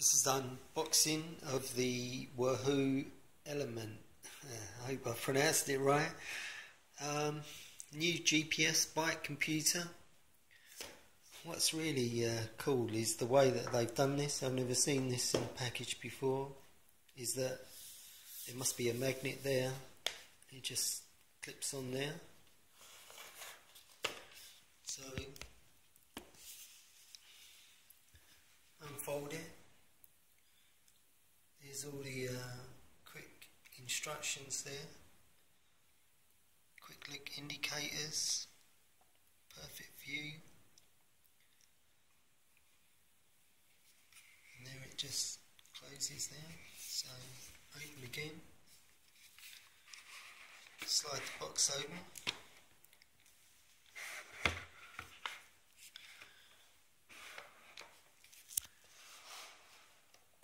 This is the unboxing of the Wahoo Element. I hope I pronounced it right. New GPS bike computer. What's really cool is the way that they've done this. I've never seen this in a package before. Is that there must be a magnet there. It just clips on there. So unfold it. There's all the quick instructions there. Quick look indicators. Perfect view. And there it just closes there. So open again. Slide the box open.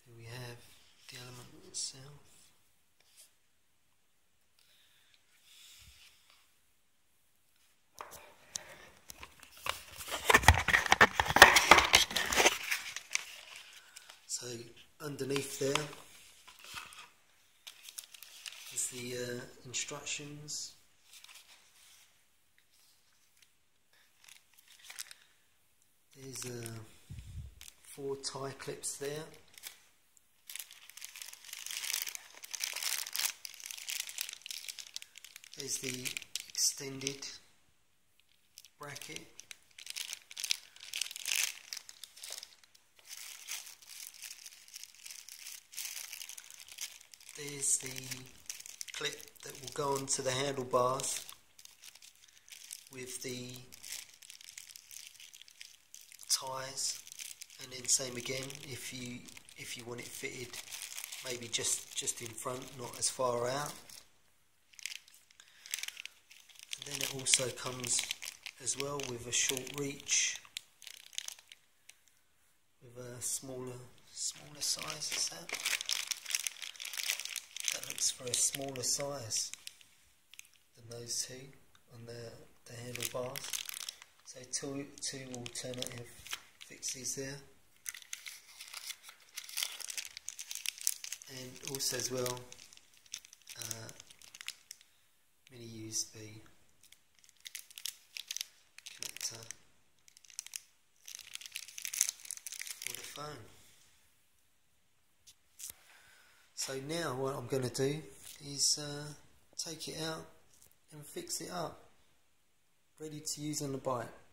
There we have the element itself. So underneath there is the instructions. There's 4 tie clips there. There's the extended bracket. There's the clip that will go onto the handlebars with the ties, and then same again if you want it fitted maybe just in front, not as far out. And then it also comes as well with a short reach with a smaller size. Is that? That looks for a smaller size than those two on the handlebars. So two alternative fixes there, and also as well mini USB connector for the phone. So now what I'm going to do is take it out and fix it up, ready to use on the bike.